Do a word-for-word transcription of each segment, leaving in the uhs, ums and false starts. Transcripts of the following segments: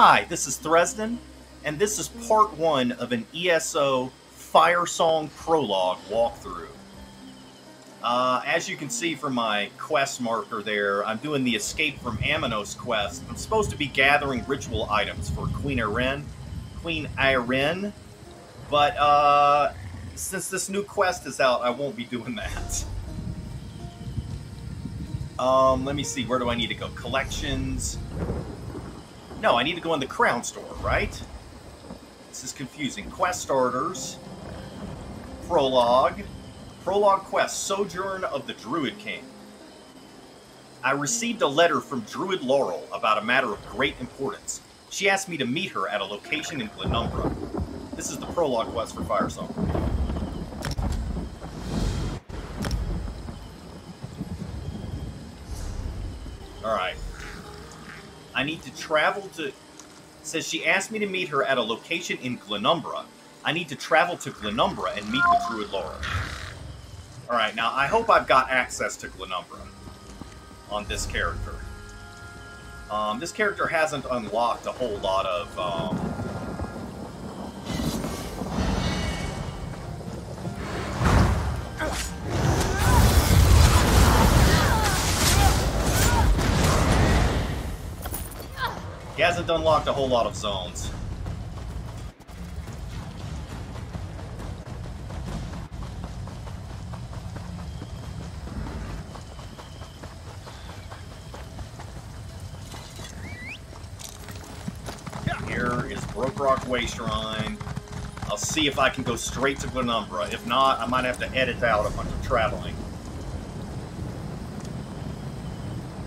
Hi, this is Thresden, and this is part one of an E S O Firesong prologue walkthrough. Uh, as you can see from my quest marker there, I'm doing the Escape from Aminos quest. I'm supposed to be gathering ritual items for Queen Irene, Queen Irene, but uh, since this new quest is out, I won't be doing that. Um, let me see, where do I need to go? Collections. No, I need to go in the crown store, right? This is confusing. Quest starters. Prologue. Prologue quest. Sojourn of the Druid King. I received a letter from Druid Laurel about a matter of great importance. She asked me to meet her at a location in Glenumbra. This is the prologue quest for Firesong. Alright. I need to travel to... Says she asked me to meet her at a location in Glenumbra. I need to travel to Glenumbra and meet the Druid Laurel. Alright, now I hope I've got access to Glenumbra on this character. Um, this character hasn't unlocked a whole lot of... Um, He hasn't unlocked a whole lot of zones. Here is Broke Rock Way Shrine. I'll see if I can go straight to Glenumbra. If not, I might have to edit out a bunch of traveling.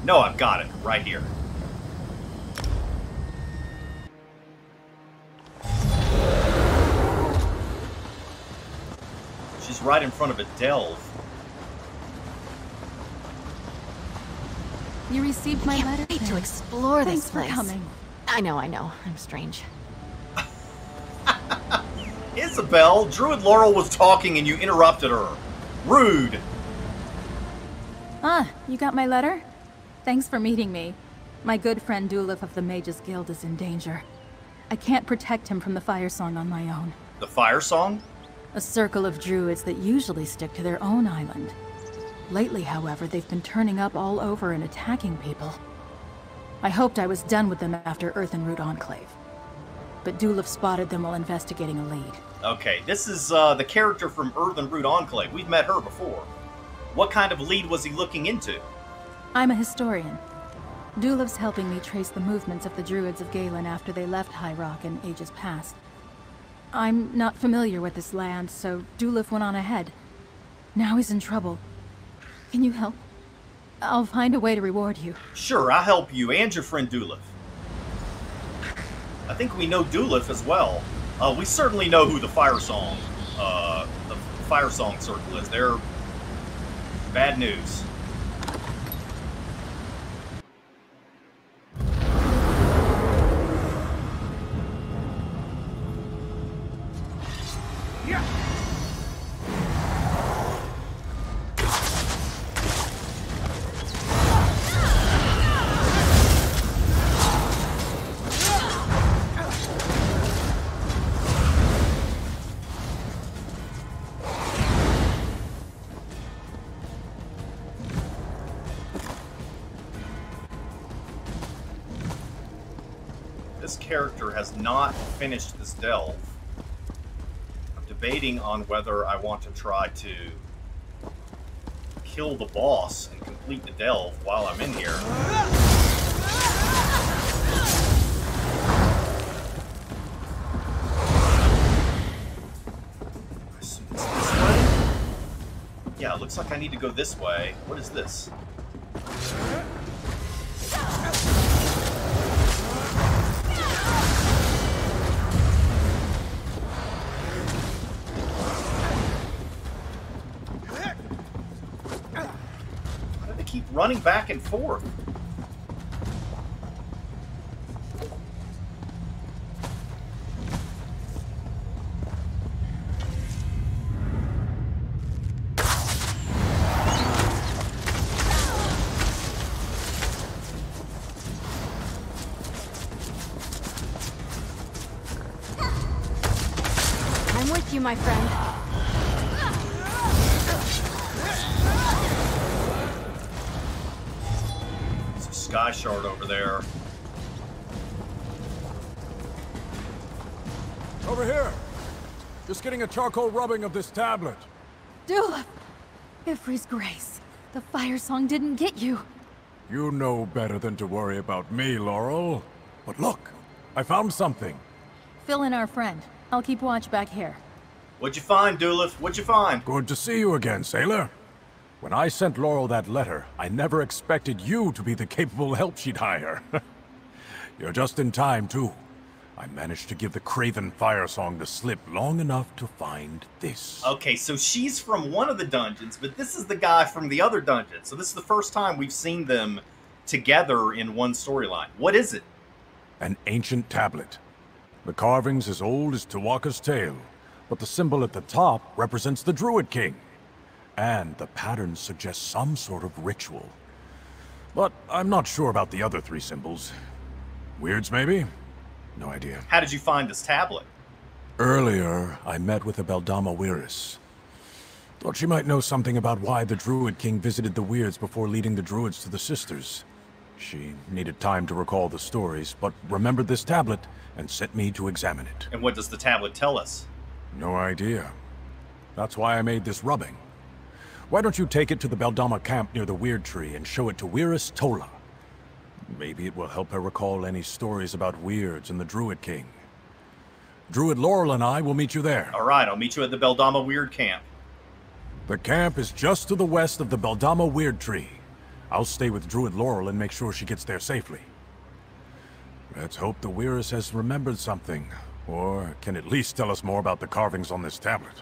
No, I've got it right here. Right in front of a delve. You received my letter. I need to explore this place. Thanks for coming. I know, I know. I'm strange. Isabel, Druid Laurel was talking and you interrupted her. Rude. Ah, you got my letter? Thanks for meeting me. My good friend Dhulef of the Mages Guild is in danger. I can't protect him from the Firesong on my own. The Firesong? A circle of druids that usually stick to their own island. Lately, however, they've been turning up all over and attacking people. I hoped I was done with them after Earthenroot Enclave. But Dhulef spotted them while investigating a lead. Okay, this is uh, the character from Earthenroot Enclave. We've met her before. What kind of lead was he looking into? I'm a historian. Dhulef's helping me trace the movements of the Druids of Galen after they left High Rock in ages past. I'm not familiar with this land, so Dhulef went on ahead. Now he's in trouble. Can you help? I'll find a way to reward you. Sure, I'll help you and your friend Dhulef. I think we know Dhulef as well. Uh, we certainly know who the Firesong, uh, the Firesong Circle is. They're bad news. Character has not finished this delve. I'm debating on whether I want to try to kill the boss and complete the delve while I'm in here. I assume it's this way? Yeah, it looks like I need to go this way. What is this? Running back and forth. with you, my friend. There's a sky shard over there. Over here. Just getting a charcoal rubbing of this tablet. Dhulef! Y'ffre's grace. The fire song didn't get you. You know better than to worry about me, Laurel. But look, I found something. Fill in our friend. I'll keep watch back here. What'd you find, Dhulef? What'd you find? Good to see you again, sailor. When I sent Laurel that letter, I never expected you to be the capable help she'd hire. You're just in time, too. I managed to give the Craven Firesong the slip long enough to find this. Okay, so she's from one of the dungeons, but this is the guy from the other dungeon. So this is the first time we've seen them together in one storyline. What is it? An ancient tablet. The carving's as old as Tuwaka's tail, but the symbol at the top represents the Druid King. And the pattern suggests some sort of ritual. But I'm not sure about the other three symbols. Weirds, maybe? No idea. How did you find this tablet? Earlier, I met with a Beldama Wyress. Thought she might know something about why the Druid King visited the Weirds before leading the Druids to the Sisters. She needed time to recall the stories, but remembered this tablet and sent me to examine it. And what does the tablet tell us? No idea. That's why I made this rubbing. Why don't you take it to the Beldama camp near the Weird Tree and show it to Wyress Tola? Maybe it will help her recall any stories about Weirds and the Druid King. Druid Laurel and I will meet you there. All right, I'll meet you at the Beldama Wyrd Camp. The camp is just to the west of the Beldama Wyrd Tree. I'll stay with Druid Laurel and make sure she gets there safely. Let's hope the Wyress has remembered something, or can at least tell us more about the carvings on this tablet.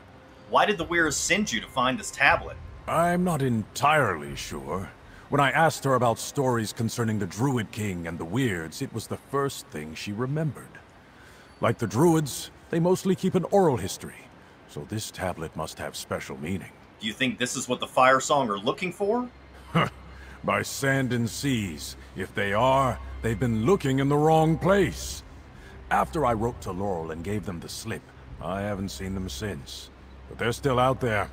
Why did the Wyress send you to find this tablet? I'm not entirely sure. When I asked her about stories concerning the Druid King and the Weirds, it was the first thing she remembered. Like the Druids, they mostly keep an oral history, so this tablet must have special meaning. Do you think this is what the Firesong are looking for? By sand and seas. If they are, they've been looking in the wrong place. After I wrote to Laurel and gave them the slip, I haven't seen them since. But they're still out there.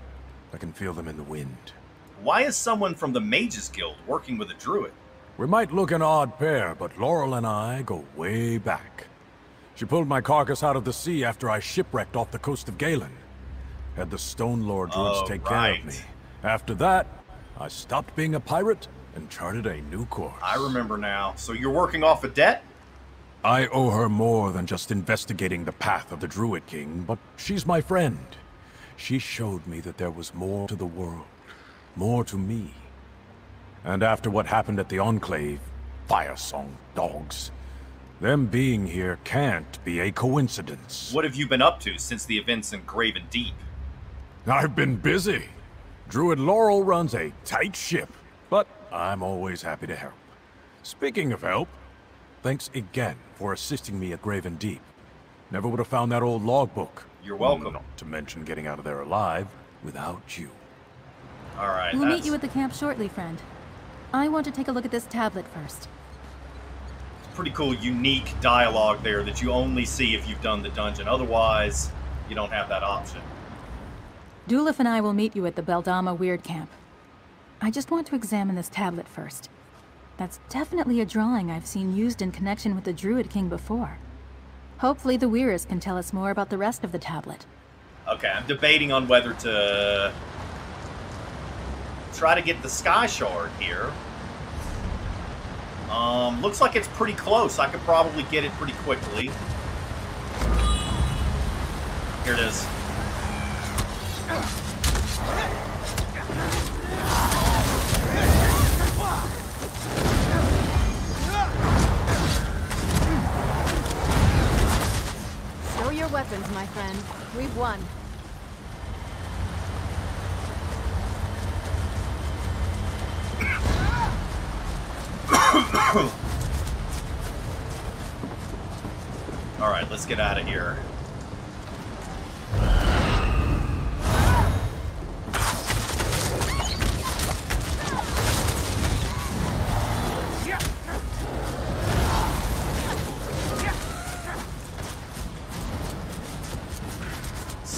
I can feel them in the wind. Why is someone from the Mages Guild working with a druid? We might look an odd pair, but Laurel and I go way back. She pulled my carcass out of the sea after I shipwrecked off the coast of Galen. Had the Stonelore Druids oh, take right. care of me. After that, I stopped being a pirate and charted a new course. I remember now. So you're working off a debt? I owe her more than just investigating the path of the Druid King, but she's my friend. She showed me that there was more to the world. More to me. And after what happened at the Enclave, Firesong dogs. Them being here can't be a coincidence. What have you been up to since the events in Graven Deep? I've been busy. Druid Laurel runs a tight ship, but I'm always happy to help. Speaking of help, thanks again for assisting me at Graven Deep. Never would have found that old logbook. You're welcome. Not to mention getting out of there alive without you. All right, we'll that's... meet you at the camp shortly, friend. I want to take a look at this tablet first. It's pretty cool, unique dialogue there that you only see if you've done the dungeon. Otherwise, you don't have that option. Dhulef and I will meet you at the Beldama Wyrd Camp. I just want to examine this tablet first. That's definitely a drawing I've seen used in connection with the Druid King before. Hopefully the Wyress can tell us more about the rest of the tablet. Okay, I'm debating on whether to... try to get the sky shard here. Um, looks like it's pretty close. I could probably get it pretty quickly. Here it is. Show your weapons, my friend. We've won. Alright, let's get out of here.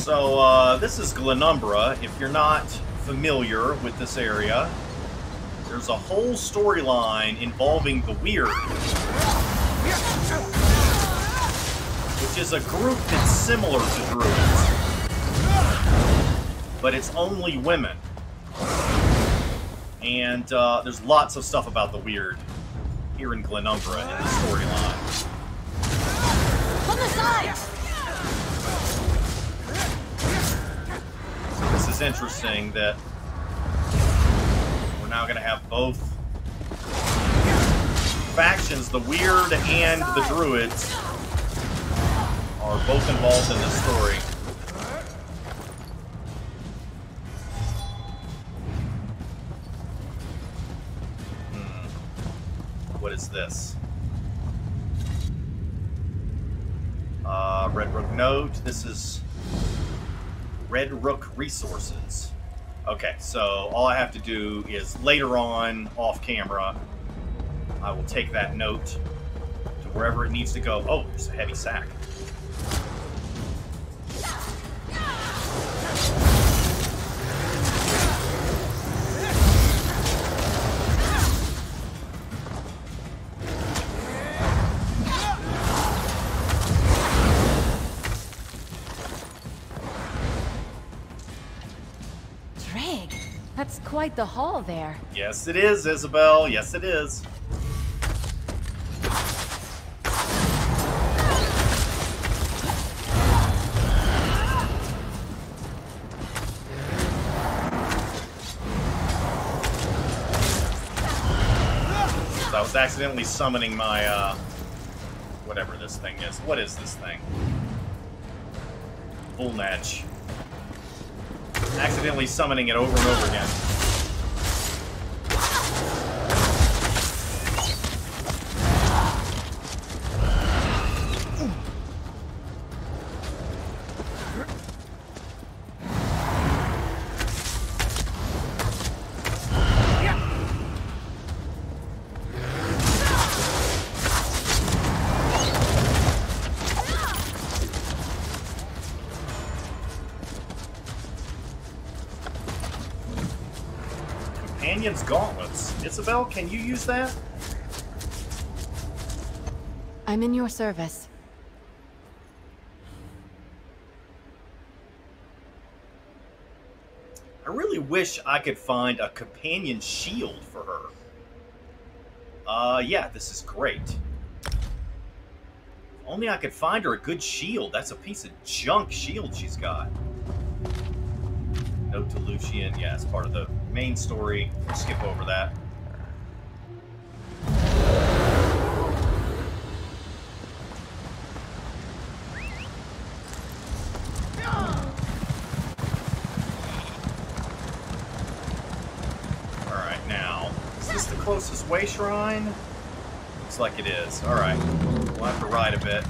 So uh, this is Glenumbra. If you're not familiar with this area, there's a whole storyline involving the Weird, which is a group that's similar to Druids, but it's only women. And uh, there's lots of stuff about the Weird here in Glenumbra in the storyline. On the side. This is interesting that we're now going to have both factions, the Weird and the Druids, are both involved in this story. Hmm. What is this? Uh, Red Rook Note. This is Red Rook Resources. Okay, so all I have to do is later on, off camera, I will take that note to wherever it needs to go. Oh, there's a heavy sack. Quite the haul there. Yes, it is, Isabel. Yes, it is. So I was accidentally summoning my, uh, whatever this thing is. What is this thing? Bullnatch. Accidentally summoning it over and over again. Gauntlets. Isabel, can you use that? I'm in your service. I really wish I could find a companion shield for her. Uh, yeah, this is great. If only I could find her a good shield. That's a piece of junk shield she's got. Note to Lucian. Yeah, it's part of the main story. We'll skip over that. Alright, now. Is this the closest way shrine? Looks like it is. Alright. We'll have to ride a bit.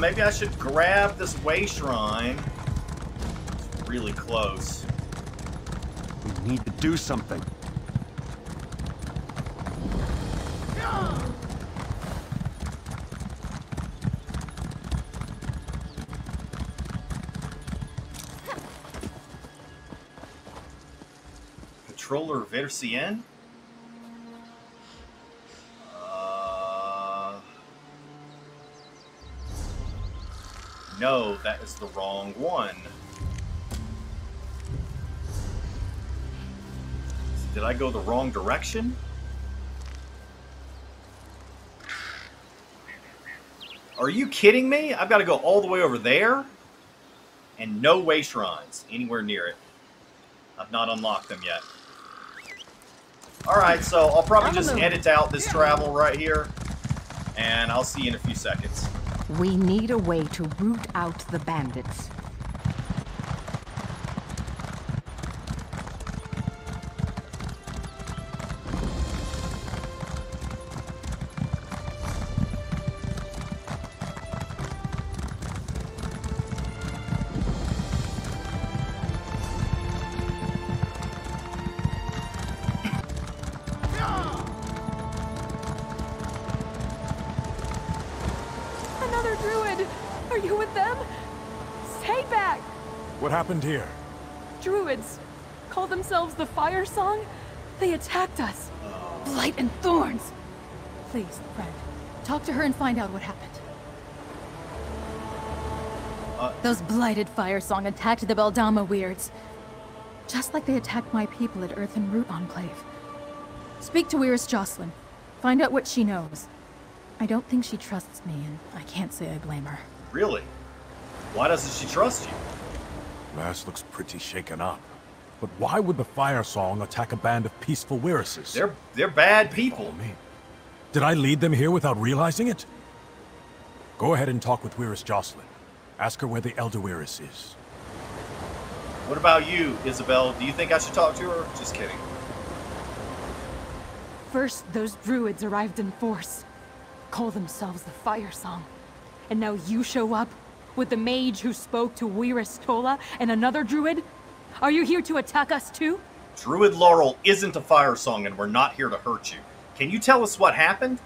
Maybe I should grab this way shrine. It's really close. We need to do something. Controller Versien? No, that is the wrong one. Did I go the wrong direction? Are you kidding me? I've got to go all the way over there? And no way shrines anywhere near it. I've not unlocked them yet. Alright, so I'll probably just edit out this travel right here. And I'll see you in a few seconds. We need a way to root out the bandits. Are you with them? Stay back! What happened here? Druids. Call themselves the Firesong? They attacked us. Blight and thorns! Please, friend. Talk to her and find out what happened. Uh, Those blighted Firesong attacked the Beldama Wyrds. Just like they attacked my people at Earthenroot Enclave. Speak to Wyress Joslin. Find out what she knows. I don't think she trusts me, and I can't say I blame her. Really? Why doesn't she trust you? Lass looks pretty shaken up. But why would the Firesong attack a band of peaceful Wyrresses? They're they're bad people. Oh, man. Did I lead them here without realizing it? Go ahead and talk with Wyress Joslin. Ask her where the Elder Wyress is. What about you, Isabel? Do you think I should talk to her? Just kidding. First, those druids arrived in force. Call themselves the Firesong. And now you show up? With the mage who spoke to Wyress Tola and another druid? Are you here to attack us too? Druid Laurel isn't a Firesong and we're not here to hurt you. Can you tell us what happened?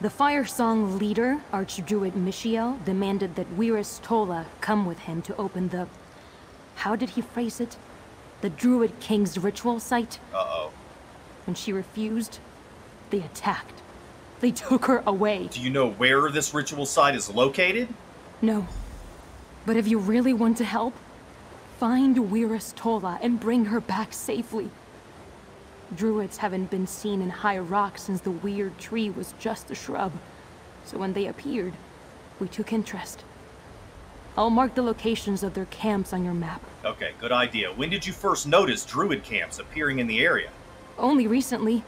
The Firesong leader, Archdruid Michiel, demanded that Wyress Tola come with him to open the... How did he phrase it? The Druid King's ritual site? Uh-oh. When she refused, they attacked. They took her away. Do you know where this ritual site is located? No. But if you really want to help, find Wyress Tola and bring her back safely. Druids haven't been seen in High Rock since the Weird Tree was just a shrub. So when they appeared, we took interest. I'll mark the locations of their camps on your map. Okay, good idea. When did you first notice druid camps appearing in the area? Only recently.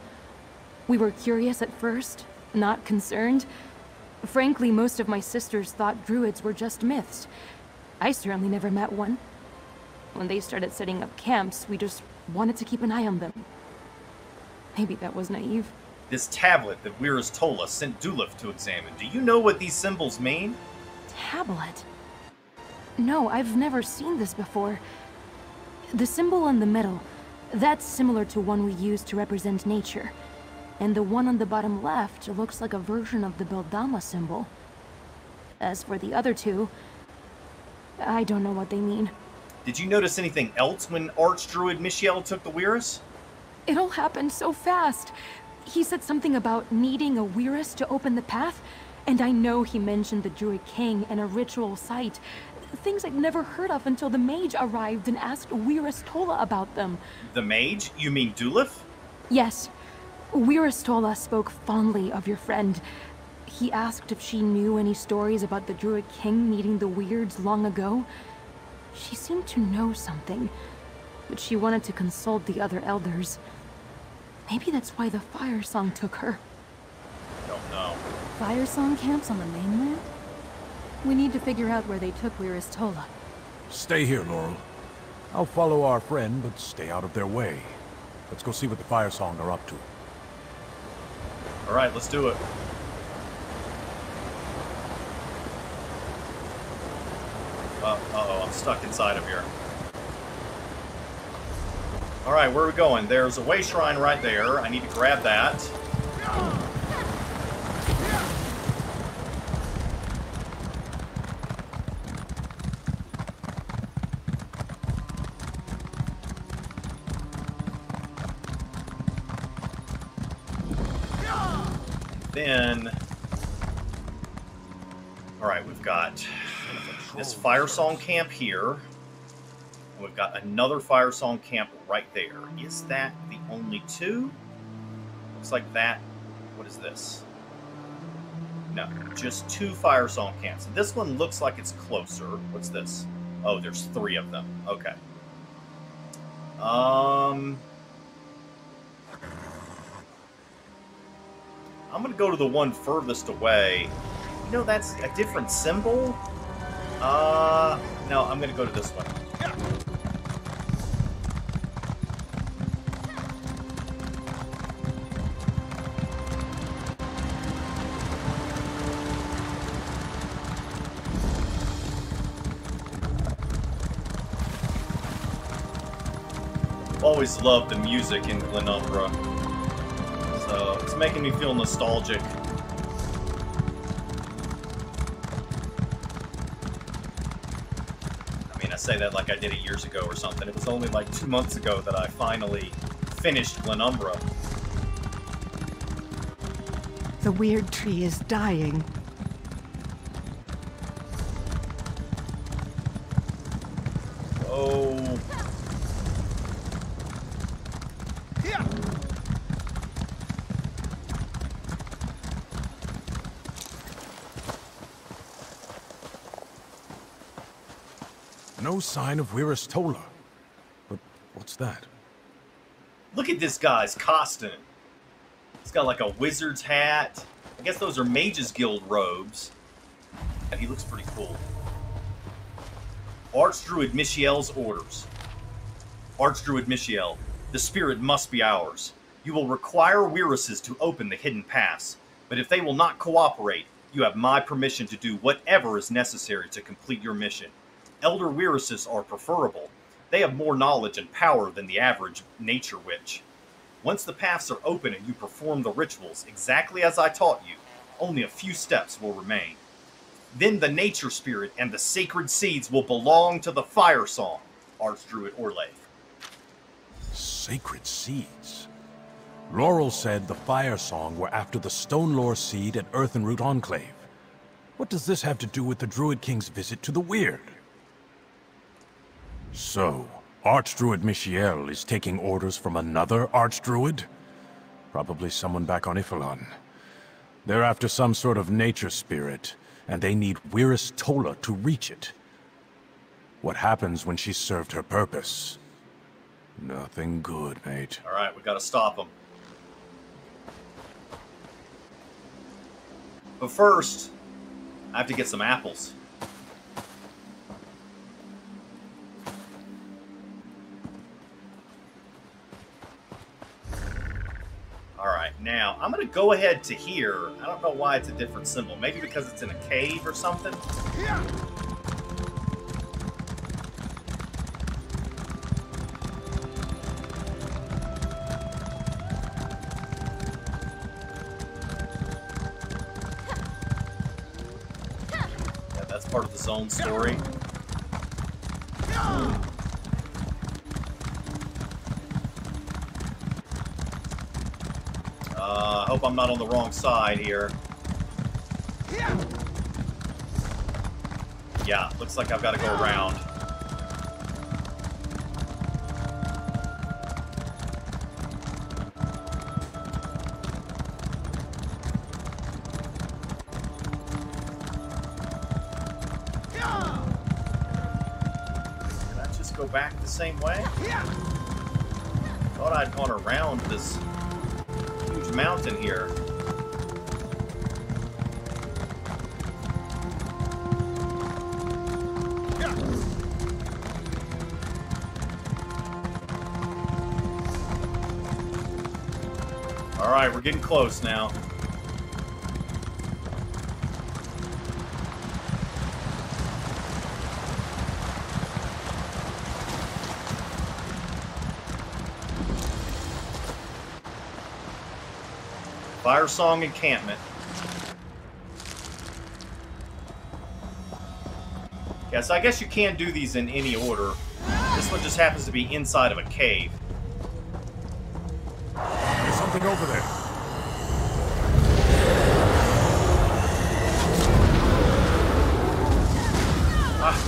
We were curious at first, not concerned. Frankly, most of my sisters thought druids were just myths. I certainly never met one. When they started setting up camps, we just wanted to keep an eye on them. Maybe that was naive. This tablet that Wyress Tola sent Dhulef to examine, do you know what these symbols mean? Tablet? No, I've never seen this before. The symbol in the middle, that's similar to one we use to represent nature. And the one on the bottom left looks like a version of the Beldama symbol. As for the other two, I don't know what they mean. Did you notice anything else when Archdruid Michiel took the Wyress? It all happened so fast. He said something about needing a Wyress to open the path, and I know he mentioned the Druid King and a ritual site. Things I'd never heard of until the mage arrived and asked Wyress Tola about them. The mage? You mean Dhulef? Yes. Wyress Tola spoke fondly of your friend. He asked if she knew any stories about the Druid King meeting the Weirds long ago. She seemed to know something, but she wanted to consult the other elders. Maybe that's why the Firesong took her. Don't know. Firesong camps on the mainland? We need to figure out where they took Wyress Tola. Stay here, Laurel. I'll follow our friend, but stay out of their way. Let's go see what the Firesong are up to. All right, let's do it. Uh, uh-oh, I'm stuck inside of here. All right, where are we going? There's a way shrine right there. I need to grab that. Then, all right, we've got this Firesong camp here. And we've got another Firesong camp right there. Is that the only two? Looks like that. What is this? No, just two Firesong camps. This one looks like it's closer. What's this? Oh, there's three of them. Okay. Um... I'm gonna go to the one furthest away. You know, that's a different symbol. Uh, no, I'm gonna go to this one. Always loved the music in Glenumbra. So it's making me feel nostalgic. I say that like I did it years ago or something. It was only like two months ago that I finally finished Glenumbra. The Weird Tree is dying. Oh. Yeah. No sign of Wyress Tola. But what's that? Look at this guy's costume. He's got like a wizard's hat. I guess those are Mages Guild robes. And he looks pretty cool. Archdruid Michiel's orders. Archdruid Michiel, the spirit must be ours. You will require Wyresses to open the hidden pass, but if they will not cooperate, you have my permission to do whatever is necessary to complete your mission. Elder Wyresses are preferable. They have more knowledge and power than the average nature witch. Once the paths are open and you perform the rituals exactly as I taught you, only a few steps will remain. Then the nature spirit and the sacred seeds will belong to the Firesong, Archdruid Orlaith. Sacred seeds? Laurel said the Firesong were after the Stonelore Seed and Earthenroot Enclave. What does this have to do with the Druid King's visit to the Weird? So, Archdruid Michiel is taking orders from another Archdruid? Probably someone back on Iphalon. They're after some sort of nature spirit, and they need Wyress Tola to reach it. What happens when she's served her purpose? Nothing good, mate. All right, we gotta stop him. But first, I have to get some apples. Alright, now, I'm going to go ahead to here. I don't know why it's a different symbol. Maybe because it's in a cave or something? Yeah. Yeah, that's part of the zone story. I'm not on the wrong side here. Yeah, yeah, looks like I've got to go around. Yeah. Did I just go back the same way? Yeah. Thought I'd gone around this mountain here. Yeah. All right, we're getting close now. Firesong encampment. Yeah, so I guess you can do these in any order. This one just happens to be inside of a cave. There's something over there. Ah.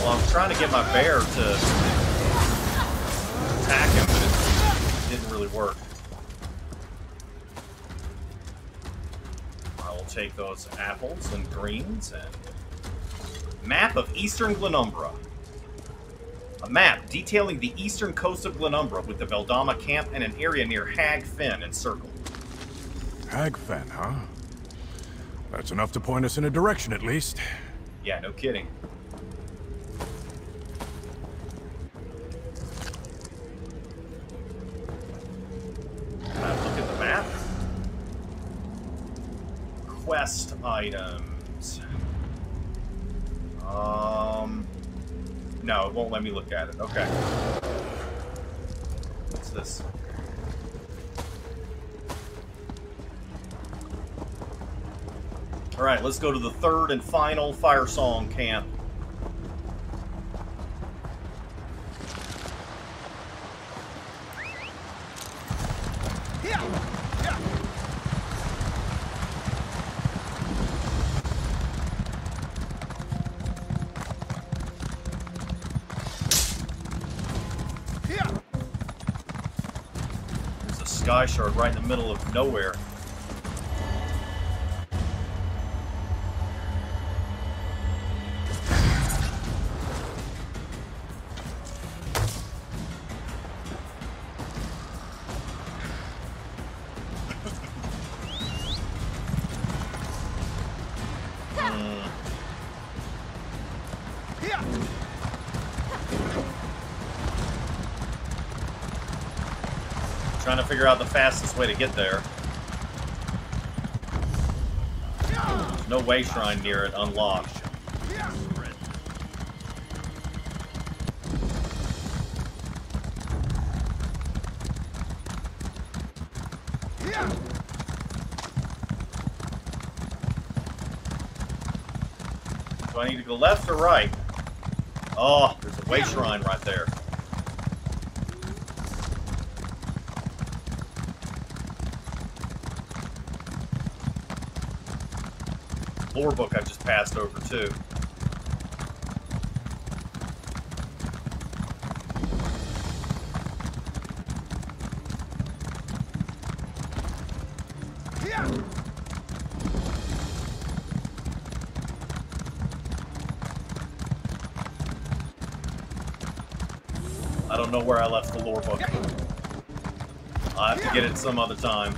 Well, I'm trying to get my bear to... attack him, but it didn't really work. I will take those apples and greens and... Map of Eastern Glenumbra. A map detailing the eastern coast of Glenumbra with the Beldama camp and an area near Hag Fen and Circle. Hag Fen, huh? That's enough to point us in a direction, at least. Yeah, no kidding. Items. Um, no, it won't let me look at it. Okay. What's this? Alright, let's go to the third and final Firesong camp. Sky Shard right in the middle of nowhere. Trying to figure out the fastest way to get there. There's no way shrine near it unlocked. Do I need to go left or right? Oh, there's a way shrine right there. Lore book I just passed over too. Yeah. I don't know where I left the lore book. I'll have to get it some other time.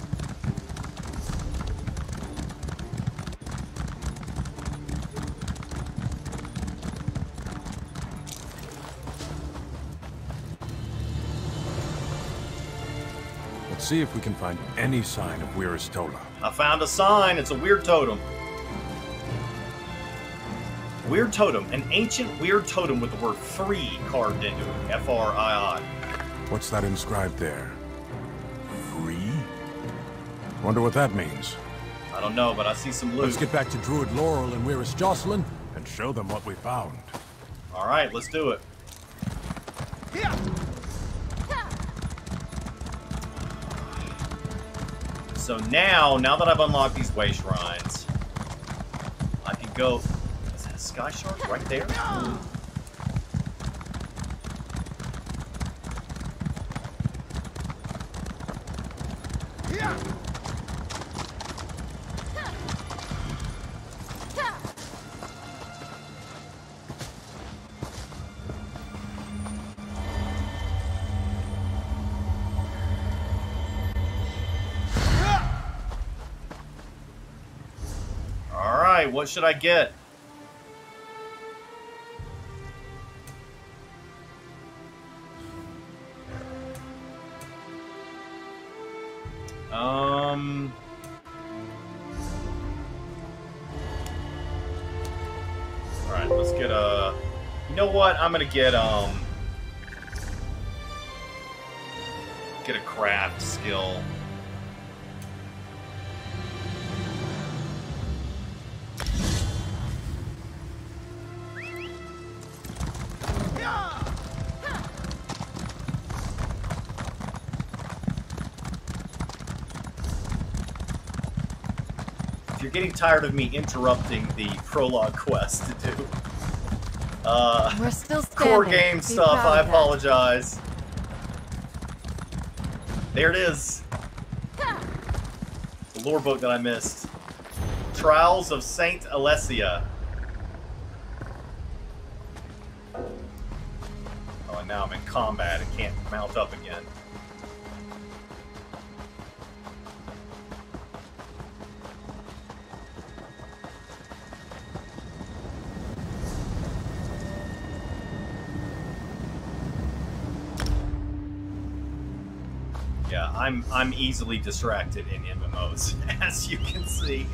See if we can find any sign of Wyress Tola. I found a sign. It's a weird totem. Weird totem. An ancient weird totem with the word free carved into it. F R I I. What's that inscribed there? Free? Wonder what that means. I don't know, but I see some loot. Let's get back to Druid Laurel and Wyress Joslin and show them what we found. All right, let's do it. Yeah. So now, now that I've unlocked these way shrines, I can go. Is that a Sky Shard right there? No. What should I get? Um, all right, let's get a, you know what? I'm going to get, um, get a craft skill. Getting tired of me interrupting the prologue quest to do uh, We're still core game stuff. I apologize. There it is. The lore book that I missed. Trials of Saint Alessia. Oh, and now I'm in combat. It can't mount up again. I'm, I'm easily distracted in M M Os, as you can see.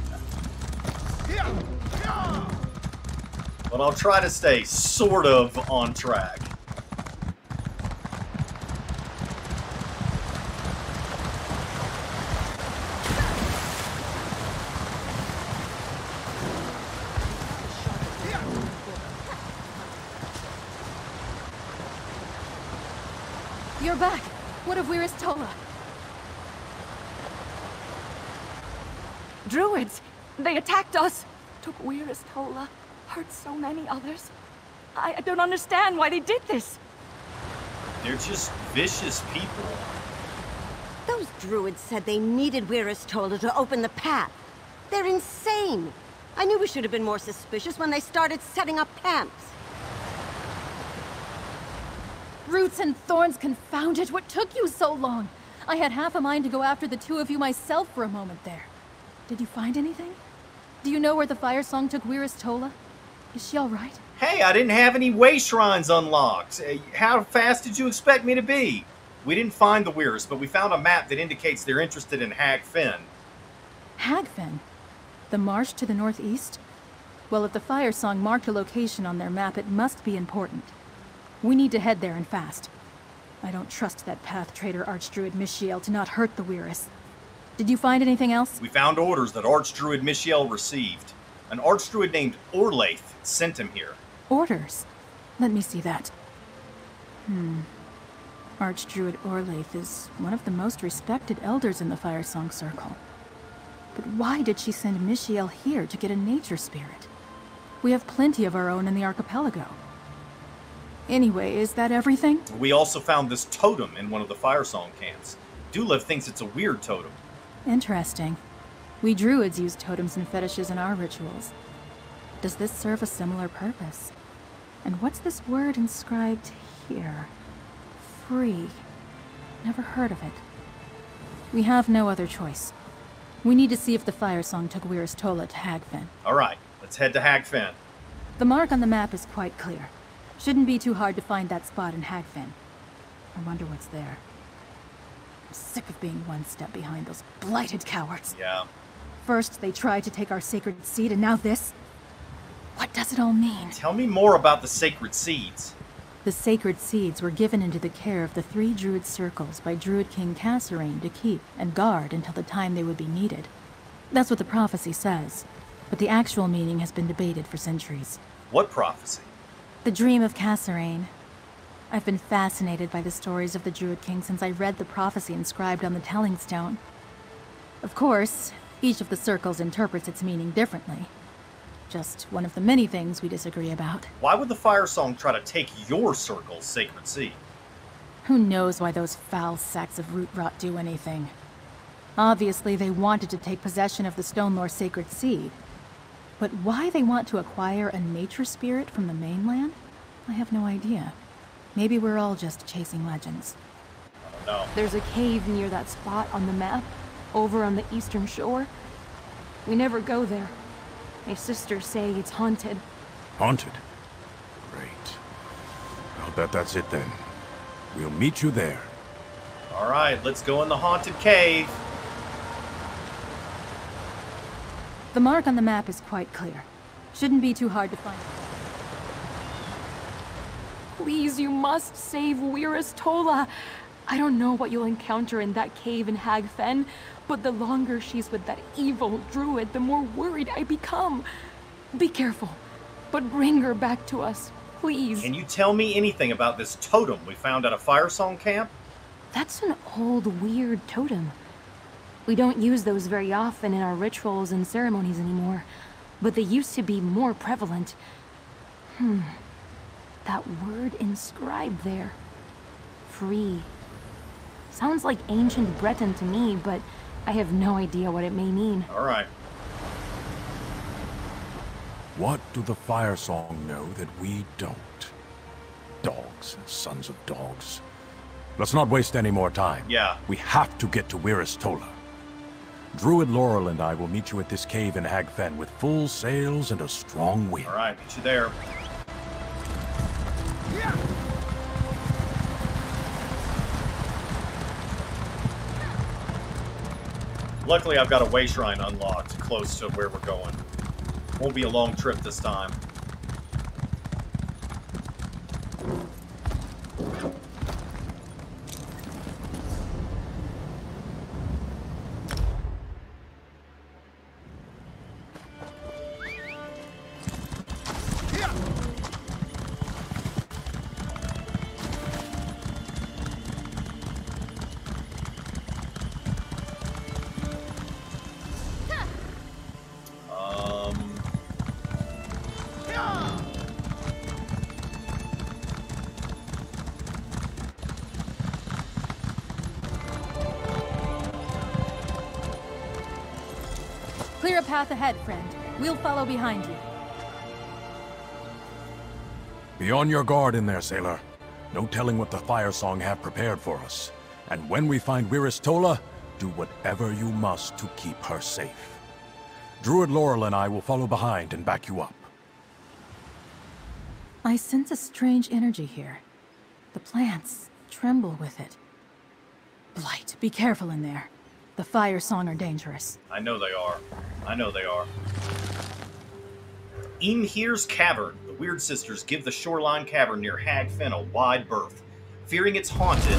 But I'll try to stay sort of on track. They're back. What of Wyress Tola? Druids! They attacked us! Took Wyress Tola, hurt so many others. I, I don't understand why they did this. They're just vicious people. Those druids said they needed Wyress Tola to open the path. They're insane. I knew we should have been more suspicious when they started setting up camps. Roots and thorns confound it. What took you so long? I had half a mind to go after the two of you myself for a moment there. Did you find anything? Do you know where the Firesong took Wyress Tola? Is she all right? Hey, I didn't have any way shrines unlocked. How fast did you expect me to be? We didn't find the Wyress, but we found a map that indicates they're interested in Hag Fen. Hag Fen? The marsh to the northeast? Well, if the Firesong marked a location on their map, it must be important. We need to head there and fast. I don't trust that path traitor Archdruid Michiel to not hurt the Wyress. Did you find anything else? We found orders that Archdruid Michiel received. An Archdruid named Orlaith sent him here. Orders? Let me see that. Hmm. Archdruid Orlaith is one of the most respected elders in the Firesong Circle. But why did she send Michiel here to get a nature spirit? We have plenty of our own in the archipelago. Anyway, is that everything? We also found this totem in one of the Firesong camps. Dhulef thinks it's a weird totem. Interesting. We druids use totems and fetishes in our rituals. Does this serve a similar purpose? And what's this word inscribed here? Free. Never heard of it. We have no other choice. We need to see if the Firesong took Wyress Tola to Hag Fen. All right, let's head to Hag Fen. The mark on the map is quite clear. Shouldn't be too hard to find that spot in Hag Fen. I wonder what's there. Sick of being one step behind those blighted cowards. Yeah. First they tried to take our sacred seed, and now this? What does it all mean? Tell me more about the sacred seeds. The sacred seeds were given into the care of the three druid circles by Druid King Kasserain to keep and guard until the time they would be needed. That's what the prophecy says, but the actual meaning has been debated for centuries. What prophecy? The dream of Kasserain. I've been fascinated by the stories of the Druid King since I read the prophecy inscribed on the Telling Stone. Of course, each of the circles interprets its meaning differently. Just one of the many things we disagree about. Why would the Firesong try to take your circle's sacred seed? Who knows why those foul sacks of root rot do anything? Obviously, they wanted to take possession of the Stonelore sacred seed. But why they want to acquire a nature spirit from the mainland? I have no idea. Maybe we're all just chasing legends. I don't know. There's a cave near that spot on the map, over on the eastern shore. We never go there. My sisters say it's haunted. Haunted? Great. I'll bet that's it then. We'll meet you there. All right, let's go in the haunted cave. The mark on the map is quite clear. Shouldn't be too hard to find. Please, you must save Wyress Tola. I don't know what you'll encounter in that cave in Hag Fen, but the longer she's with that evil druid, the more worried I become. Be careful, but bring her back to us, please. Can you tell me anything about this totem we found at a Firesong camp? That's an old, weird totem. We don't use those very often in our rituals and ceremonies anymore, but they used to be more prevalent. Hmm. That word inscribed there. Free. Sounds like ancient Breton to me, but I have no idea what it may mean. All right. What do the Firesong know that we don't? Dogs, sons of dogs. Let's not waste any more time. Yeah. We have to get to Wyress Tola. Druid Laurel and I will meet you at this cave in Hag Fen with full sails and a strong wind. All right, meet you there. Luckily, I've got a way shrine unlocked close to where we're going. Won't be a long trip this time. clear a path ahead, friend. We'll follow behind you. Be on your guard in there, sailor. No telling what the Firesong have prepared for us. And when we find Wyress Tola, do whatever you must to keep her safe. Druid Laurel and I will follow behind and back you up. I sense a strange energy here. The plants tremble with it. Blight, be careful in there. The Firesong are dangerous. I know they are. I know they are. Imhir's Cavern. The Weird Sisters give the shoreline cavern near Hag Fen a wide berth. Fearing it's haunted...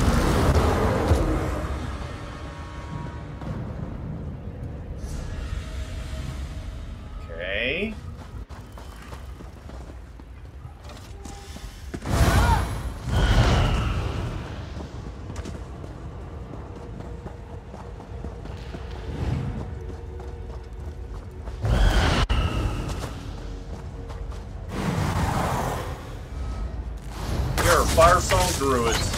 Okay... Firesong Druids.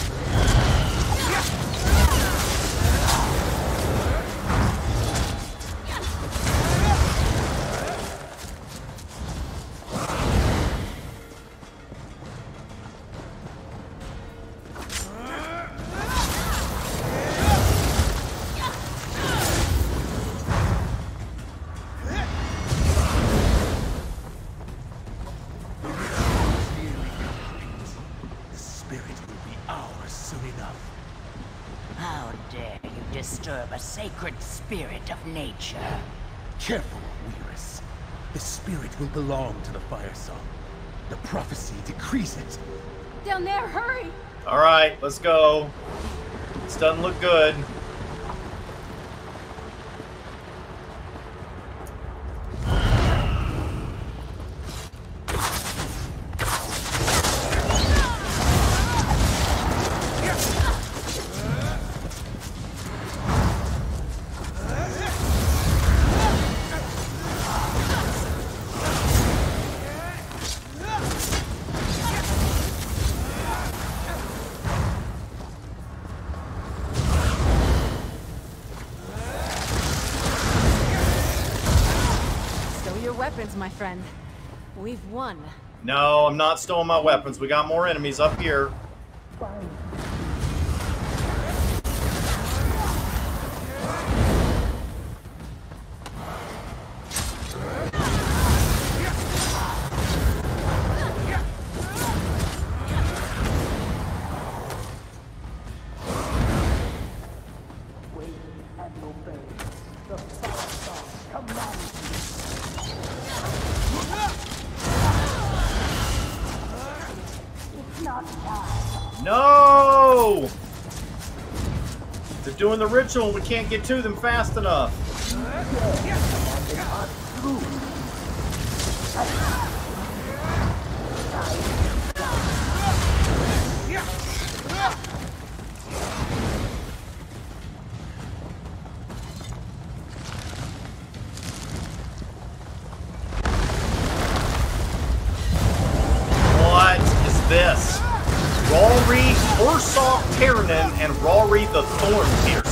Sacred spirit of nature. Careful, Wyress. The spirit will belong to the Firesong. The prophecy decrees it. Down there, hurry! All right, let's go. This doesn't look good. My friend, we've won. No, I'm not stealing my weapons. We got more enemies up here. Doing the ritual, we can't get to them fast enough. What is this? Rawry Ursaw Terranin and Rawry the Thorn Piercer.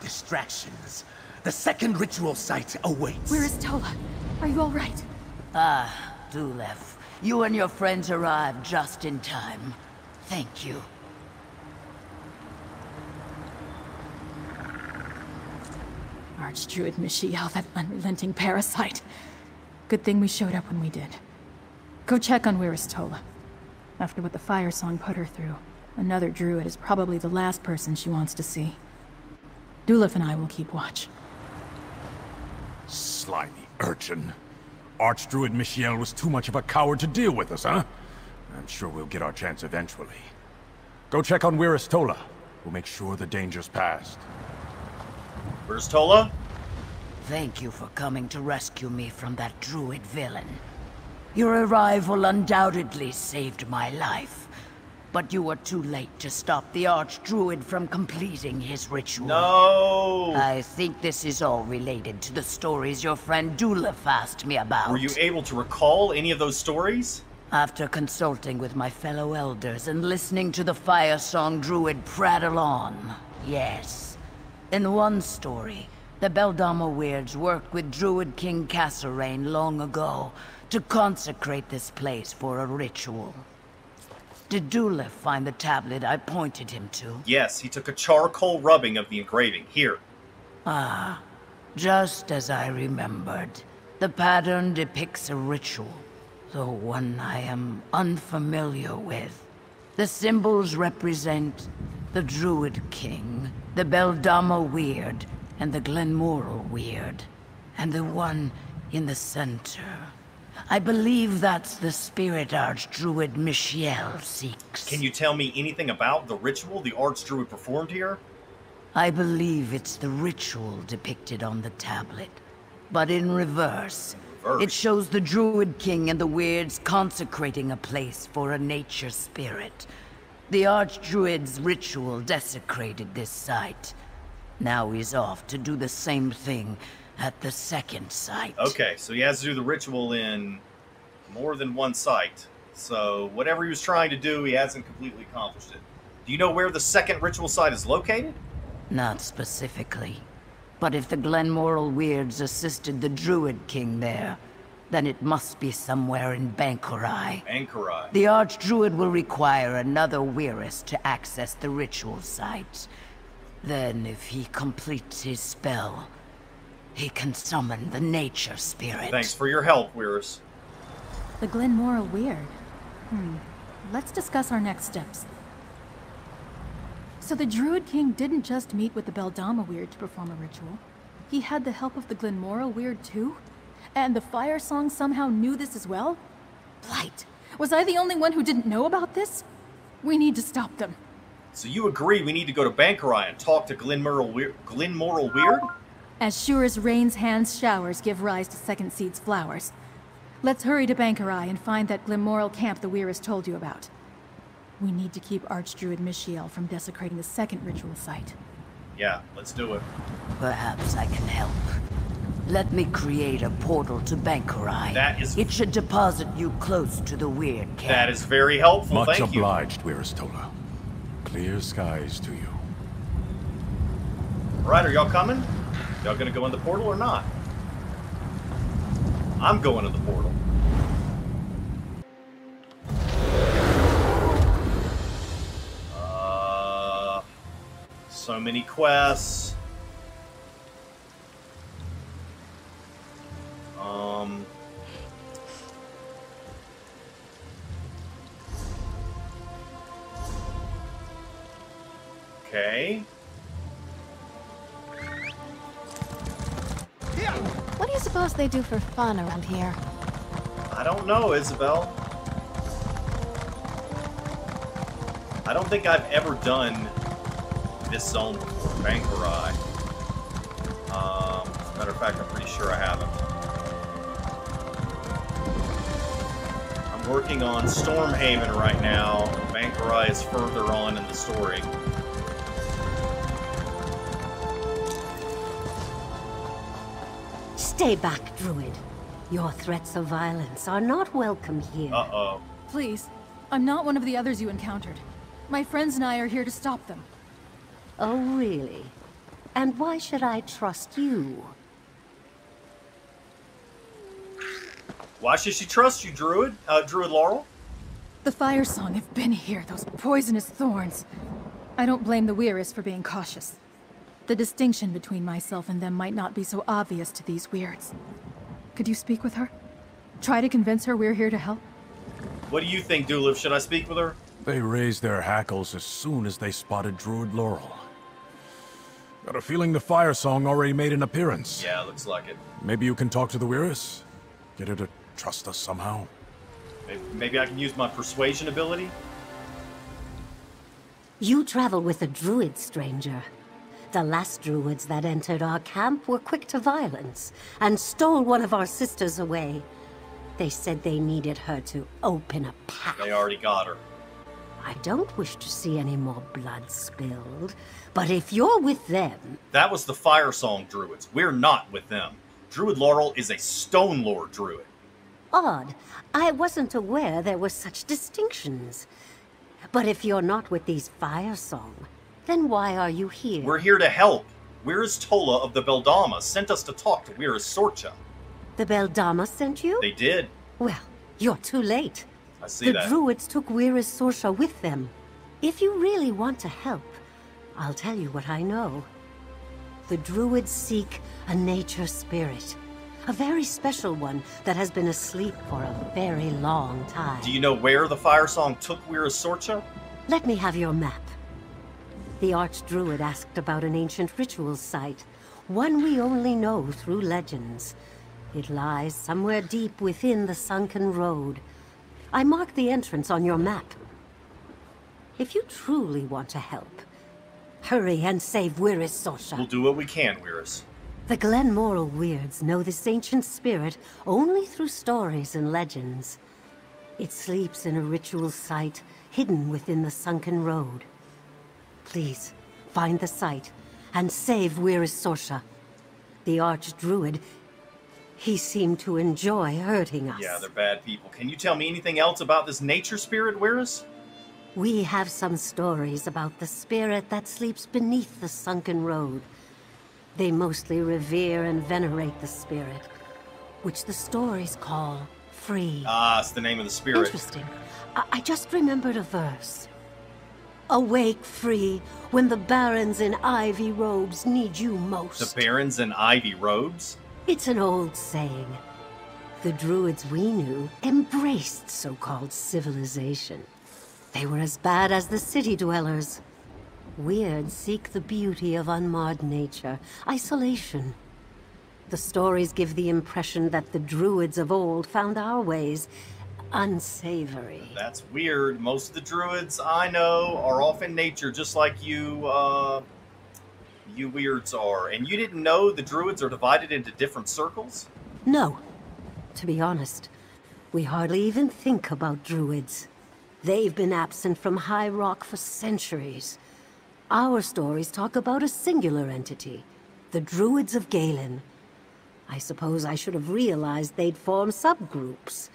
Distractions. The second ritual site awaits. Wyress Tola, are you all right? Ah, Dhulef. You and your friends arrived just in time. Thank you. Archdruid Michiel, that unrelenting parasite. Good thing we showed up when we did. Go check on Wyress Tola. After what the Firesong put her through, another druid is probably the last person she wants to see. Dhulef and I will keep watch. Slimy urchin. Archdruid Michiel was too much of a coward to deal with us, huh? I'm sure we'll get our chance eventually. Go check on Wyress Tola. We'll make sure the danger's past. Wyress Tola? Thank you for coming to rescue me from that druid villain. Your arrival undoubtedly saved my life, but you were too late to stop the Archdruid from completing his ritual. No! I think this is all related to the stories your friend Dhulef asked me about. Were you able to recall any of those stories? After consulting with my fellow elders and listening to the Firesong Druid prattle on, yes. In one story, the Beldama Wyrds worked with Druid King Kasserain long ago to consecrate this place for a ritual. Did Dhulef find the tablet I pointed him to? Yes, he took a charcoal rubbing of the engraving. Here. Ah, just as I remembered. The pattern depicts a ritual, though one I am unfamiliar with. The symbols represent the Druid King, the Beldama Wyrd, and the Glenmoril Weird, and the one in the center. I believe that's the spirit Archdruid Michiel seeks. Can you tell me anything about the ritual the Archdruid performed here? I believe it's the ritual depicted on the tablet, but in reverse. In reverse. It shows the Druid King and the Weirds consecrating a place for a nature spirit. The Archdruid's ritual desecrated this site. Now he's off to do the same thing at the second site. Okay, so he has to do the ritual in more than one site. So whatever he was trying to do, he hasn't completely accomplished it. Do you know where the second ritual site is located? Not specifically. But if the Glenmoril Weirds assisted the Druid King there, then it must be somewhere in Bangkorai. Bangkorai. The Archdruid will require another Wyress to access the ritual site. Then, if he completes his spell, he can summon the nature spirit. Thanks for your help, Wyress. The Glenmoril Weird. Hmm. Let's discuss our next steps. So the Druid King didn't just meet with the Beldama Weird to perform a ritual. He had the help of the Glenmoril Weird too? And the Firesong somehow knew this as well? Blight! Was I the only one who didn't know about this? We need to stop them. So you agree we need to go to Bangkorai and talk to Glenmoril Weird? Glenmoril Weird? As sure as rain's hands showers give rise to second seed's flowers. Let's hurry to Bangkorai and find that Glenmoril camp the Wyress told you about. We need to keep Archdruid Michiel from desecrating the second ritual site. Yeah, let's do it. Perhaps I can help. Let me create a portal to Bangkorai. That is... It should deposit you close to the Weird camp. That is very helpful, Much thank obliged, you. Much obliged, Wyress Tola. Clear skies to you. All right, are y'all coming? Y'all gonna go in the portal or not? I'm going in the portal. Uh, so many quests. Um. Okay. What do you suppose they do for fun around here? I don't know, Isabel. I don't think I've ever done this zone before, Bangkorai. Um, as a matter of fact, I'm pretty sure I haven't. I'm working on Stormhaven right now. Bangkorai is further on in the story. Stay back, Druid. Your threats of violence are not welcome here. Uh-oh. Please, I'm not one of the others you encountered. My friends and I are here to stop them. Oh, really? And why should I trust you? Why should she trust you, Druid? Uh, Druid Laurel? The Firesong have been here, those poisonous thorns. I don't blame the Wyress for being cautious. The distinction between myself and them might not be so obvious to these Weirds. Could you speak with her? Try to convince her we're here to help? What do you think, Dhulef? Should I speak with her? They raised their hackles as soon as they spotted Druid Laurel. Got a feeling the Firesong already made an appearance. Yeah, looks like it. Maybe you can talk to the Wyress? Get her to trust us somehow? Maybe I can use my persuasion ability? You travel with a druid, stranger. The last druids that entered our camp were quick to violence and stole one of our sisters away. They said they needed her to open a path. They already got her. I don't wish to see any more blood spilled, but if you're with them... That was the Firesong Druids. We're not with them. Druid Laurel is a Stonelore Druid. Odd. I wasn't aware there were such distinctions. But if you're not with these Firesong, then why are you here? We're here to help. Wyress Tola of the Beldama sent us to talk to Wyress Sorcha. The Beldama sent you? They did. Well, you're too late. I see the that. The Druids took Wyress Sorcha with them. If you really want to help, I'll tell you what I know. The Druids seek a nature spirit. A very special one that has been asleep for a very long time. Do you know where the Firesong took Wyress Sorcha? Let me have your map. The Archdruid asked about an ancient ritual site, one we only know through legends. It lies somewhere deep within the Sunken Road. I marked the entrance on your map. If you truly want to help, hurry and save Wyress Sorcha. We'll do what we can, Wyress. The Glenmoril Weirds know this ancient spirit only through stories and legends. It sleeps in a ritual site hidden within the Sunken Road. Please, find the site and save Wyress Sorcha. The Archdruid, he seemed to enjoy hurting us. Yeah, they're bad people. Can you tell me anything else about this nature spirit, Wyress? We have some stories about the spirit that sleeps beneath the Sunken Road. They mostly revere and venerate the spirit, which the stories call Free. Ah, it's the name of the spirit. Interesting. I, I just remembered a verse. Awake, Free, when the barons in ivy robes need you most. The barons in ivy robes? It's an old saying. The druids we knew embraced so-called civilization. They were as bad as the city dwellers. Weirds seek the beauty of unmarred nature, isolation. The stories give the impression that the druids of old found our ways unsavory. That's weird. Most of the druids I know are off in nature, just like you, uh, you weirds are. And you didn't know the druids are divided into different circles? No. To be honest, we hardly even think about druids. They've been absent from High Rock for centuries. Our stories talk about a singular entity, the Druids of Galen. I suppose I should have realized they'd form subgroups.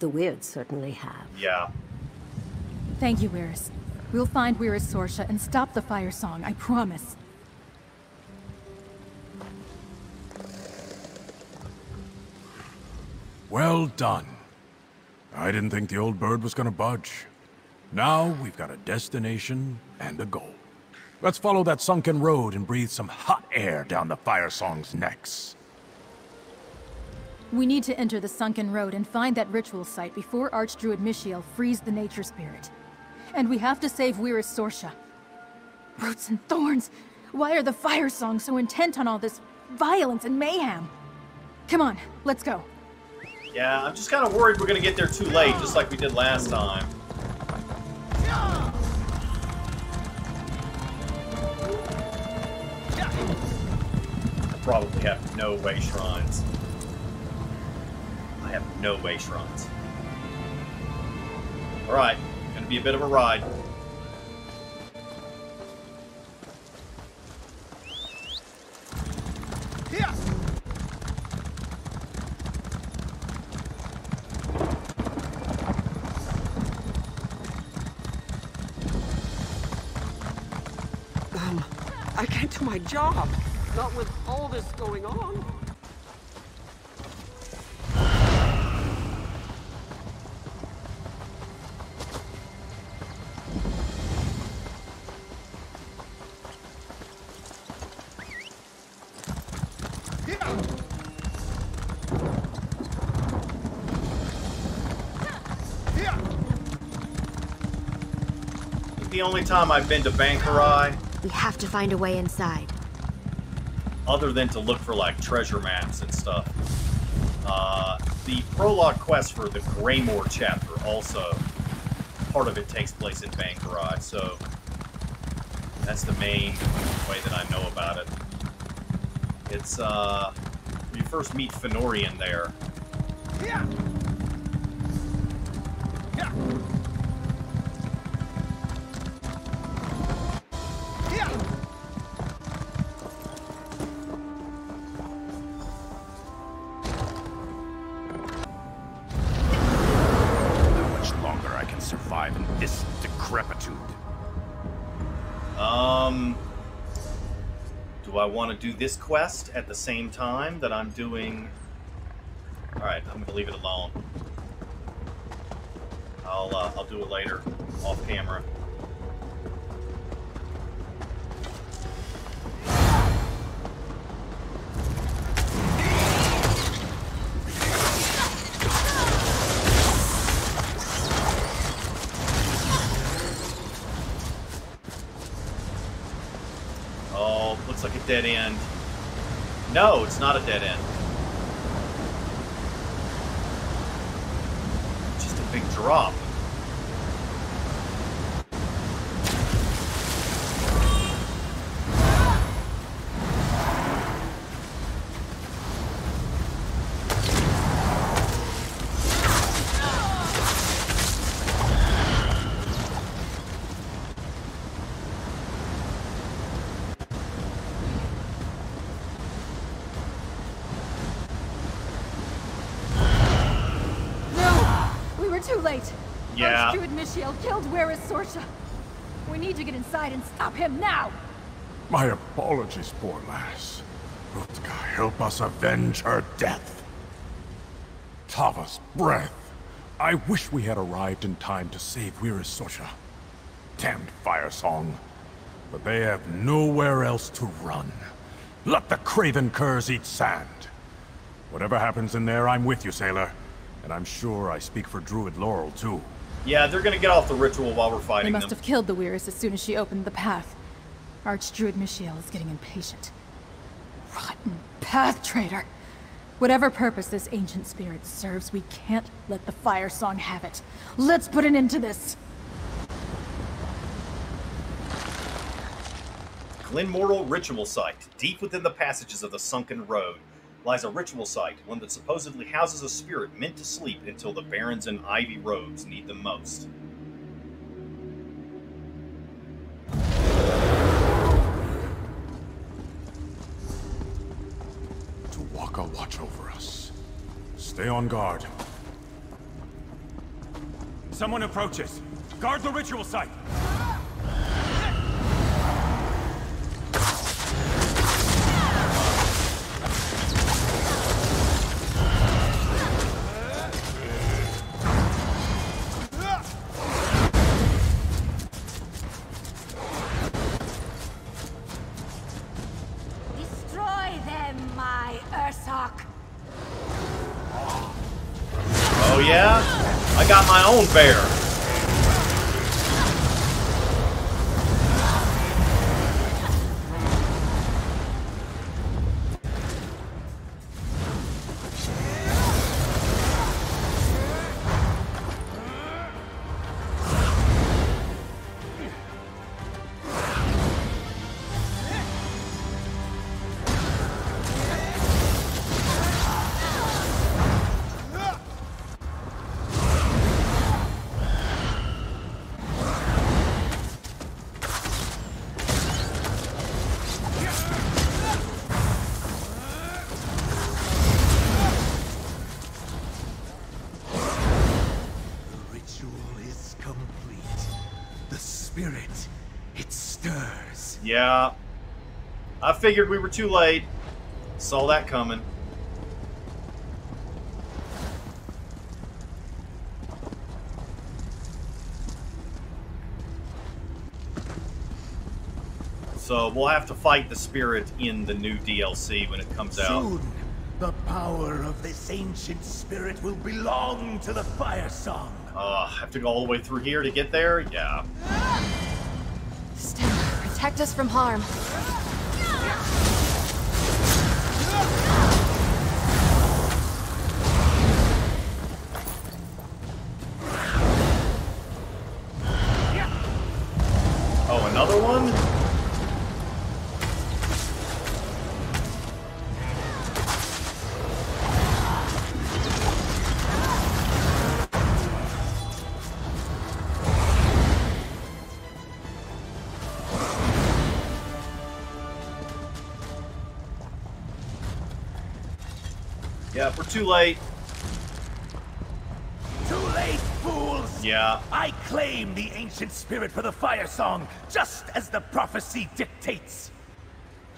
The Weirds certainly have. Yeah. Thank you, Wyress. We'll find Wyress Sorcha and stop the Firesong, I promise. Well done. I didn't think the old bird was gonna budge. Now we've got a destination and a goal. Let's follow that sunken road and breathe some hot air down the Firesong's necks. We need to enter the Sunken Road and find that ritual site before Archdruid Michiel frees the nature spirit. And we have to save Wyress Sorcha. Roots and thorns! Why are the Firesong so intent on all this violence and mayhem? Come on, let's go. Yeah, I'm just kind of worried we're going to get there too late, just like we did last time. Probably have no way shrines. I have no way shrines. Alright, gonna be a bit of a ride. Yeah. Um, I can't do my job. Not with all this going on. The only time I've been to Bangkorai. We have to find a way inside. Other than to look for like treasure maps and stuff. Uh, the prologue quest for the Greymore chapter also, part of it takes place in Bangkorai, so That's the main way that I know about it. It's, uh, you first meet Fenorian there. Yeah. Yeah. I want to do this quest at the same time that I'm doing... Alright, I'm going to leave it alone. I'll, uh, I'll do it later, off camera. Dead end. No, it's not a dead end. Just a big drop. Yeah. Archdruid Michiel killed Wyress Sorcha. We need to get inside and stop him now. My apologies, poor lass. Rutka, help us avenge her death. Tava's breath. I wish we had arrived in time to save Wyress Sorcha. Damned Firesong. But they have nowhere else to run. Let the craven curs eat sand. Whatever happens in there, I'm with you, sailor. And I'm sure I speak for Druid Laurel, too. Yeah, they're gonna get off the ritual while we're fighting them. They must have killed the Wyress as soon as she opened the path. Archdruid Michiel is getting impatient. Rotten path traitor! Whatever purpose this ancient spirit serves, we can't let the Firesong have it. Let's put an end to this! Glenmoril Ritual Site. Deep within the passages of the Sunken Road lies a ritual site, one that supposedly houses a spirit meant to sleep until the barons in ivy robes need them most. To walk a watch over us. Stay on guard. Someone approaches. Guard the ritual site! Own bear. Yeah, I figured we were too late. Saw that coming. So we'll have to fight the spirit in the new D L C when it comes out. Soon, the power of this ancient spirit will belong to the Firesong. Uh, have to go all the way through here to get there? Yeah. Stop. Protect us from harm. Oh, another one? Yeah, we're too late. Too late, fools! Yeah. I claim the ancient spirit for the Firesong, just as the prophecy dictates.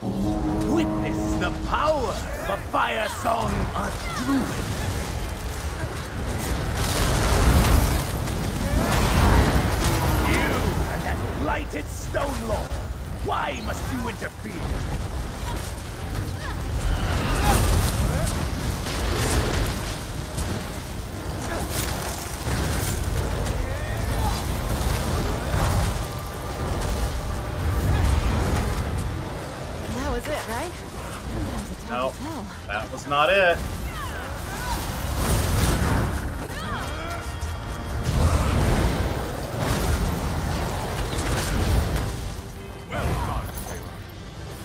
Witness the power of a Firesong Druid. You and that blighted Stonelore, why must you interfere? Not it. Well done, Taylor.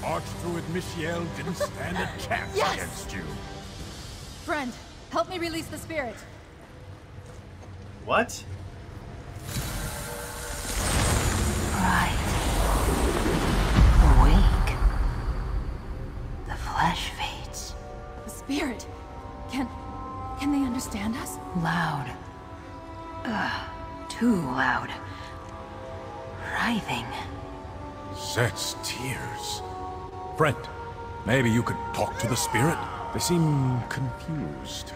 Archdruid Michiel didn't stand a chance yes! against you. Friend, help me release the spirit. What? Right. Awake. The flesh fades. Spirit, can can they understand us? Loud, Ugh, too loud. Writhing. Sets tears. Friend, maybe you could talk to the spirit. They seem confused.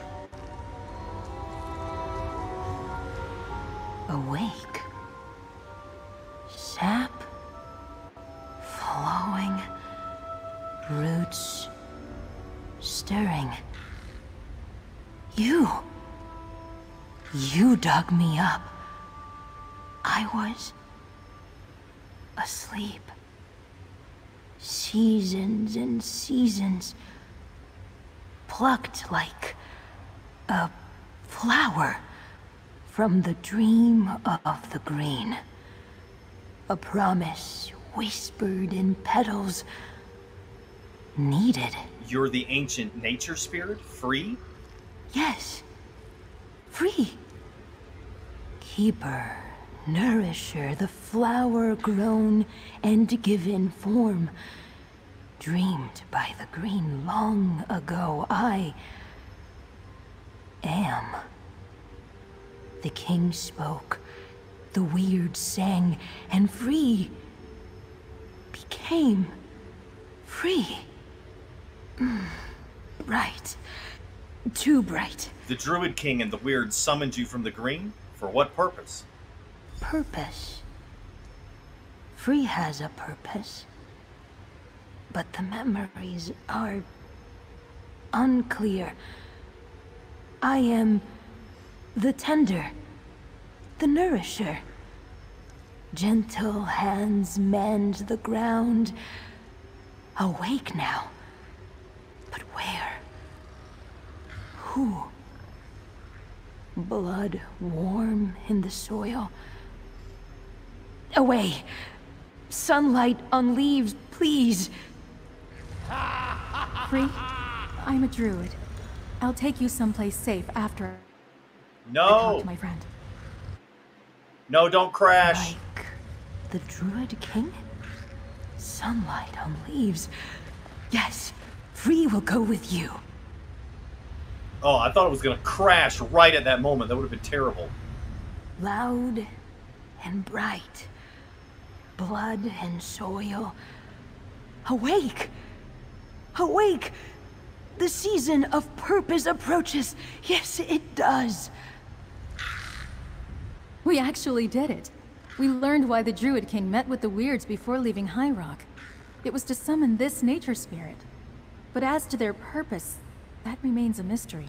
Awake. Sap, flowing, roots. Stirring. You. You dug me up. I was asleep. Seasons and seasons. Plucked like a flower from the dream of the green. A promise whispered in petals. Needed. You're the ancient nature spirit? Free? Yes. Free. Keeper, nourisher, the flower grown and given form. Dreamed by the green long ago, I am. The king spoke, the weird sang, and free became free. Mm, right. Too bright. The Druid King and the Weird summoned you from the green? For what purpose? Purpose. Free has a purpose. But the memories are unclear. I am the tender, the nourisher. Gentle hands mend the ground. Awake now. But where? Who? Blood warm in the soil. Away! Sunlight on leaves, please! Free, I'm a druid. I'll take you someplace safe after. No! I talk to my friend. No, don't crash! Like the Druid King? Sunlight on leaves. Yes! Free will go with you. Oh, I thought it was gonna crash right at that moment. That would have been terrible. Loud and bright. Blood and soil. Awake! Awake! The season of purpose approaches. Yes, it does. We actually did it. We learned why the Druid King met with the Weirds before leaving High Rock. It was to summon this nature spirit. But as to their purpose, that remains a mystery.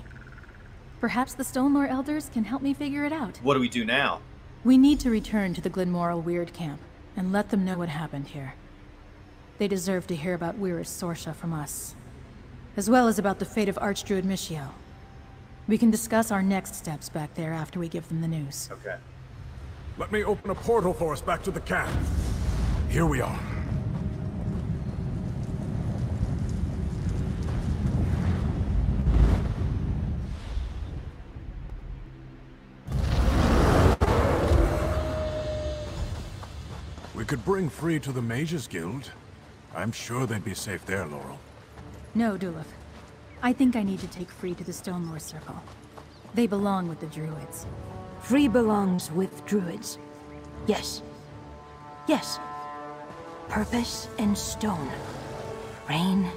Perhaps the Stonelore Elders can help me figure it out. What do we do now? We need to return to the Glenmoril Weird Camp and let them know what happened here. They deserve to hear about Wyress Sorcha from us, as well as about the fate of Archdruid Michiel. We can discuss our next steps back there after we give them the news. Okay. Let me open a portal for us back to the camp. Here we are. Could bring Free to the Mages Guild. I'm sure they'd be safe there, Laurel. No, Dhulef. I think I need to take Free to the Stonelore Circle. They belong with the Druids. Free belongs with Druids. Yes. Yes. Purpose and stone. Rain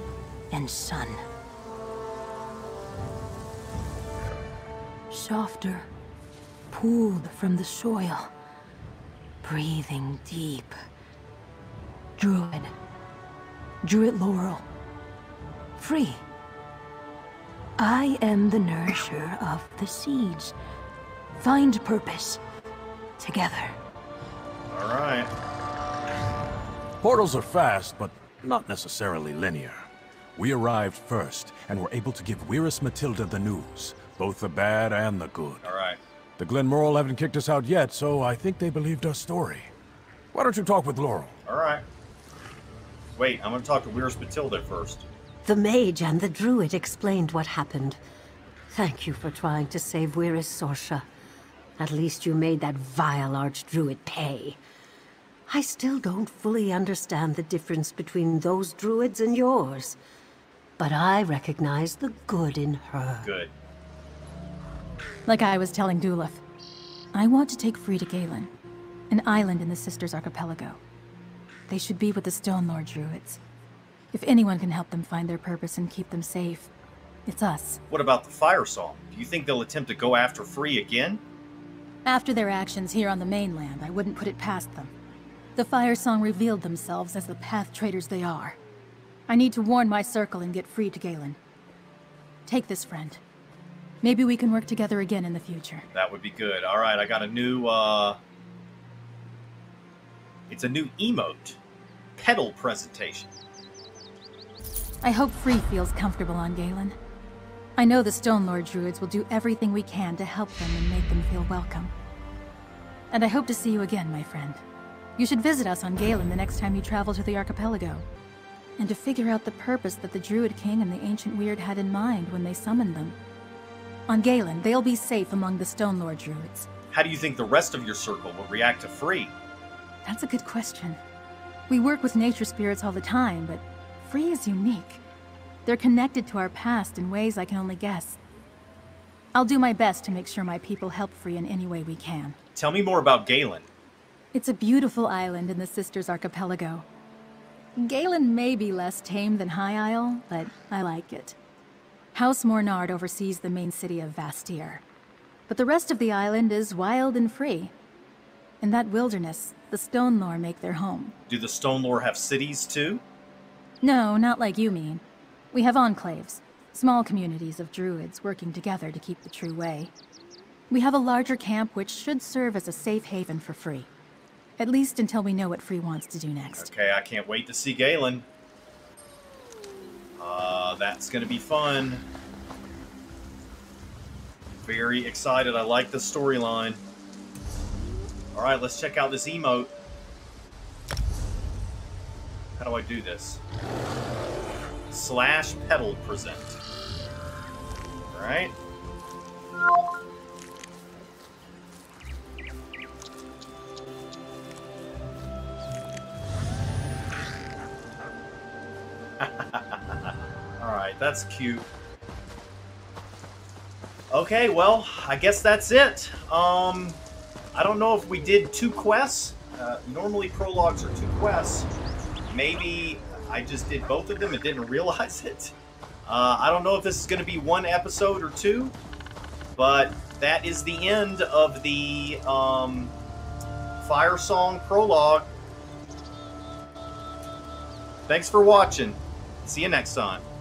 and sun. Softer, pulled from the soil, breathing deep. Druid. Druid Laurel. Free. I am the nourisher of the seeds. Find purpose. Together. Alright. Portals are fast, but not necessarily linear. We arrived first, and were able to give Wyress Matilde the news. Both the bad and the good. Alright. The Glenmoril haven't kicked us out yet, so I think they believed our story. Why don't you talk with Laurel? Alright. Wait, I'm gonna talk to Wyress Matilde first. The mage and the druid explained what happened. Thank you for trying to save Wyress Sorcha. At least you made that vile archdruid pay. I still don't fully understand the difference between those druids and yours. But I recognize the good in her. Good. Like I was telling Dhulef, I want to take Free to Galen, an island in the Sisters Archipelago. They should be with the Stonelore Druids. If anyone can help them find their purpose and keep them safe, it's us. What about the Firesong? Do you think they'll attempt to go after Free again? After their actions here on the mainland, I wouldn't put it past them. The Firesong revealed themselves as the path traitors they are. I need to warn my circle and get Free to Galen. Take this, friend. Maybe we can work together again in the future. That would be good. All right, I got a new, uh... it's a new emote. Pedal presentation. I hope Free feels comfortable on Galen. I know the Stonelore Druids will do everything we can to help them and make them feel welcome. And I hope to see you again, my friend. You should visit us on Galen the next time you travel to the archipelago. And to figure out the purpose that the Druid King and the Ancient Weird had in mind when they summoned them. On Galen, they'll be safe among the Stonelore Druids. How do you think the rest of your circle will react to Free? That's a good question. We work with nature spirits all the time, but Free is unique. They're connected to our past in ways I can only guess. I'll do my best to make sure my people help Free in any way we can. Tell me more about Galen. It's a beautiful island in the Sisters Archipelago. Galen may be less tame than High Isle, but I like it. House Mornard oversees the main city of Vastir. But the rest of the island is wild and free. In that wilderness, the Stonelore make their home. Do the Stonelore have cities too? No, not like you mean. We have enclaves, small communities of druids working together to keep the true way. We have a larger camp which should serve as a safe haven for Free. At least until we know what Free wants to do next. Okay, I can't wait to see Galen. Uh, that's gonna be fun. Very excited, I like the storyline. Alright, let's check out this emote. How do I do this? Slash pedal present. Alright. Alright, that's cute. Okay, well, I guess that's it. Um, I don't know if we did two quests. Uh, normally prologues are two quests. Maybe I just did both of them and didn't realize it. Uh, I don't know if this is going to be one episode or two, but that is the end of the um, Firesong prologue. Thanks for watching. See you next time.